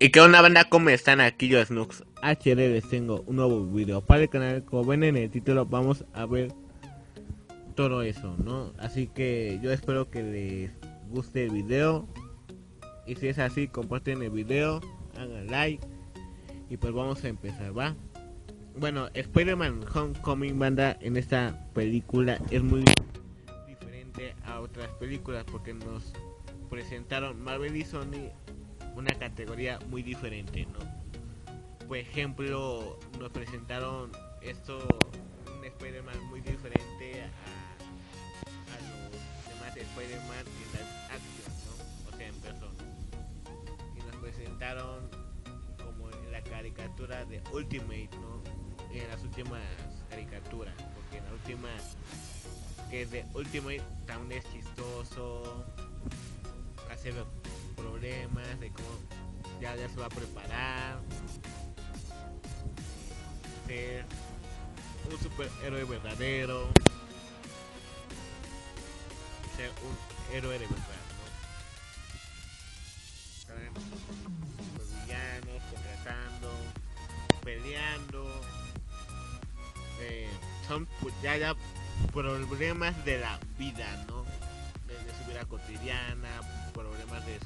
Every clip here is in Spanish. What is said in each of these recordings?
Y que una banda, como están aquí yo SnuxHD, les tengo un nuevo video para el canal. Como ven en el título, vamos a ver todo eso, ¿no? Así que yo espero que les guste el video. Y si es así, comparten el video, hagan like. Y pues vamos a empezar, ¿va? Bueno, Spider-Man Homecoming, banda, en esta película es muy diferente a otras películas porque nos presentaron Marvel y Sony una categoría muy diferente, ¿no? Por ejemplo, nos presentaron un Spider-Man muy diferente a los demás Spider-Man en las acciones, ¿no? O sea, en persona. Y nos presentaron como en la caricatura de Ultimate, ¿no? En las últimas caricaturas, porque en la última, que es de Ultimate, también es chistoso, hace problemas de cómo ya se va a preparar ser un superhéroe verdadero, ser un héroe de verdad, ¿no? Los villanos contratando, peleando, son ya problemas de la vida, ¿no? De su vida cotidiana, problemas de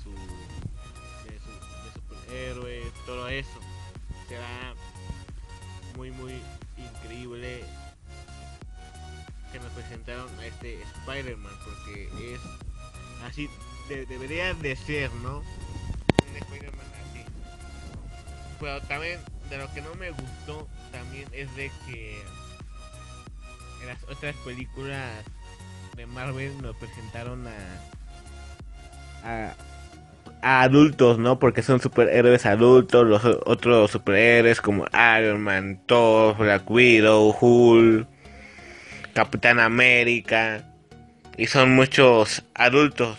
superhéroes, todo eso. Será muy increíble que nos presentaron a este Spider-Man, porque es así, debería de ser, ¿no? Un Spider-Man así. Pero también, de lo que no me gustó, también es de que en las otras películas de Marvel nos presentaron a adultos, ¿no? Porque son superhéroes adultos. Los otros superhéroes como Iron Man, Thor, Black Widow, Hulk, Capitán América, y son muchos adultos.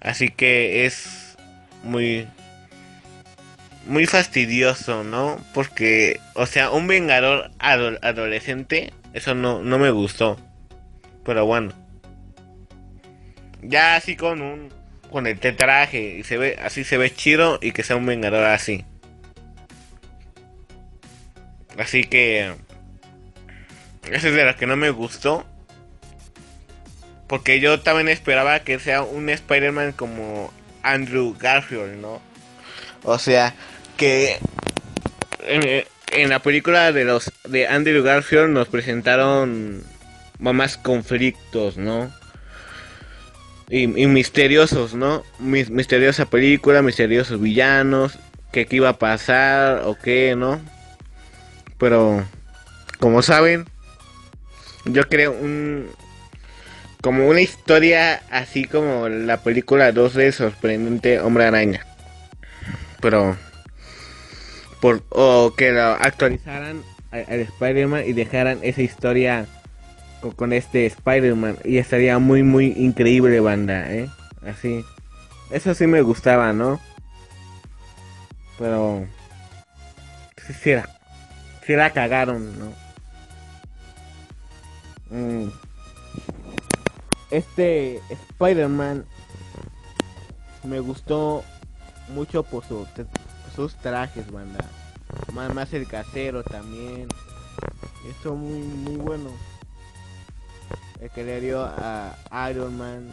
Así que es muy fastidioso, ¿no? Porque, o sea, un vengador adolescente, eso no me gustó. Pero bueno, ya así con el traje, y se ve chido, y que sea un vengador así. Así que eso es de lo que no me gustó, porque yo también esperaba que sea un Spider-Man como Andrew Garfield, ¿no? O sea, que en la película de Andrew Garfield nos presentaron más conflictos, ¿no? Y misteriosos, ¿no? Misteriosa película, misteriosos villanos, que qué iba a pasar o qué, ¿no? Pero, como saben, yo creo como una historia así como la película 2 de Sorprendente Hombre Araña. Pero, que lo actualizaran al Spider-Man y dejaran esa historia con este Spider-Man, y estaría muy increíble, banda, ¿eh? Así, eso sí me gustaba, ¿no? Pero sí la cagaron, ¿no? Este Spider-Man me gustó mucho por sus trajes, banda, más el casero también. Esto muy bueno, el que le dio a Iron Man,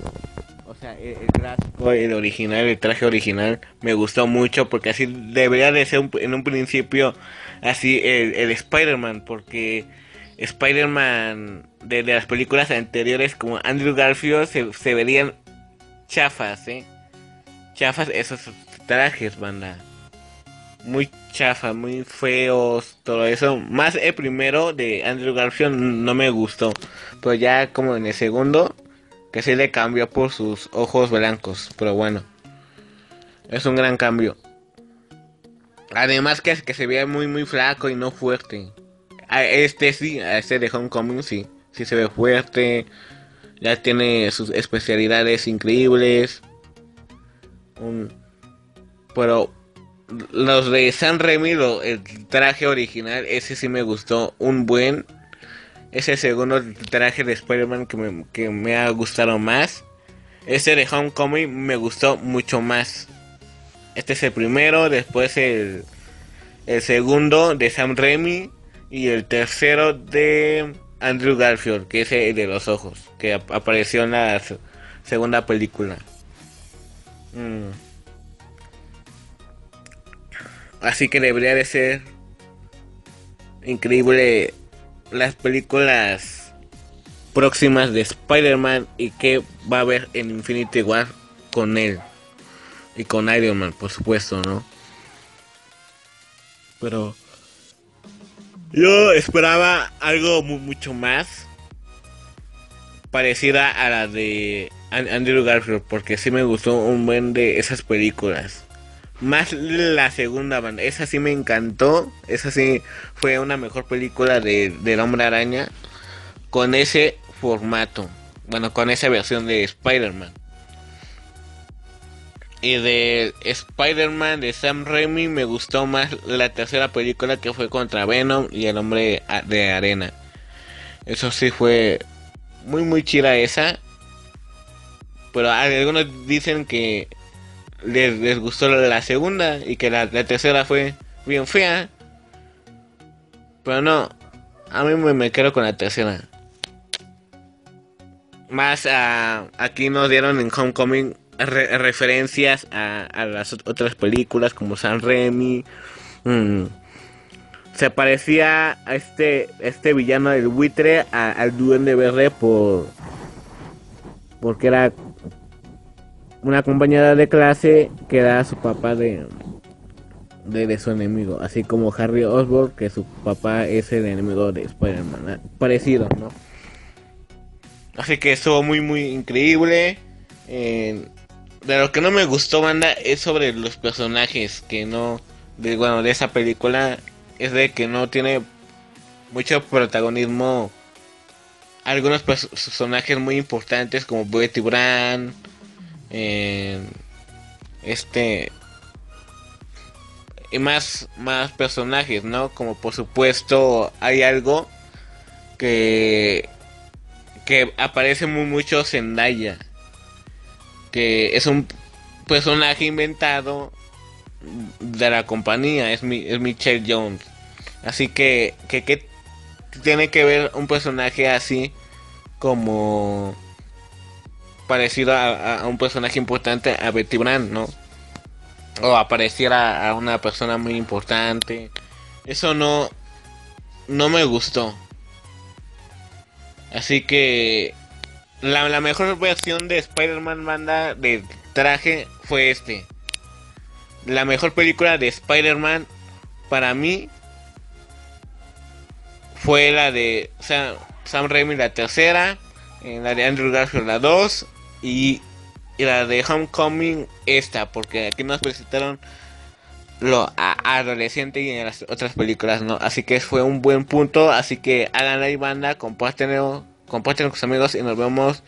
o sea, el clásico, el original, el traje original, me gustó mucho, porque así debería de ser en un principio, así el Spider-Man, porque Spider-Man de las películas anteriores como Andrew Garfield se verían chafas, chafas esos trajes, banda, muy chafas, muy feos, todo eso. Más el primero de Andrew Garfield no me gustó, pero ya como en el segundo, que se le cambió por sus ojos blancos, pero bueno, es un gran cambio. Además que se veía muy flaco y no fuerte. A este de Homecoming sí se ve fuerte, ya tiene sus especialidades increíbles. Pero los de Sam Raimi, el traje original, ese sí me gustó un buen. Ese segundo traje de Spider-Man que me ha gustado más. Ese de Homecoming me gustó mucho más. Este es el primero, después el segundo de Sam Raimi y el tercero de Andrew Garfield, que es el de los ojos, que apareció en la segunda película. Así que debería de ser increíble las películas próximas de Spider-Man y que va a haber en Infinity War con él y con Iron Man, por supuesto, ¿no? Pero yo esperaba algo mucho más parecida a la de Andrew Garfield, porque sí me gustó un buen de esas películas. Más la segunda, banda, esa sí me encantó. Esa sí fue una mejor película del Hombre Araña con ese formato. Bueno, con esa versión de Spider-Man. Y de Spider-Man de Sam Raimi me gustó más la tercera película, que fue contra Venom y el Hombre de Arena. Eso sí fue muy chida esa. Pero algunos dicen que les gustó la segunda y que la tercera fue bien fea. Pero no, a mí me quedo con la tercera. Más aquí nos dieron en Homecoming referencias a las otras películas como Sam Raimi. Se parecía a este villano del buitre al Duende Verde porque era una compañera de clase que era su papá de su enemigo, así como Harry Osborn, que su papá es el enemigo de Spider-Man, parecido, ¿no? Así que estuvo muy increíble. De lo que no me gustó, banda, es sobre los personajes que no, de esa película, es de que no tiene mucho protagonismo algunos personajes muy importantes como Betty Brant, y más personajes, ¿no? Como por supuesto hay algo que aparece mucho Zendaya, que es un personaje inventado de la compañía, es Michelle Jones. Así que tiene que ver un personaje así como parecido a un personaje importante, a Betty Brant, ¿no? O apareciera a una persona muy importante. Eso no me gustó. Así que la mejor versión de Spider-Man, banda, de traje fue la mejor película de Spider-Man para mí fue la de Sam Raimi, la tercera, la de Andrew Garfield, la 2, y la de Homecoming, porque aquí nos presentaron lo adolescente y en las otras películas, ¿no? Así que fue un buen punto, así que háganla y banda, compártenlo con sus amigos y nos vemos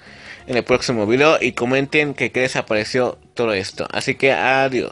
en el próximo video y comenten qué les pareció todo esto. Así que adiós.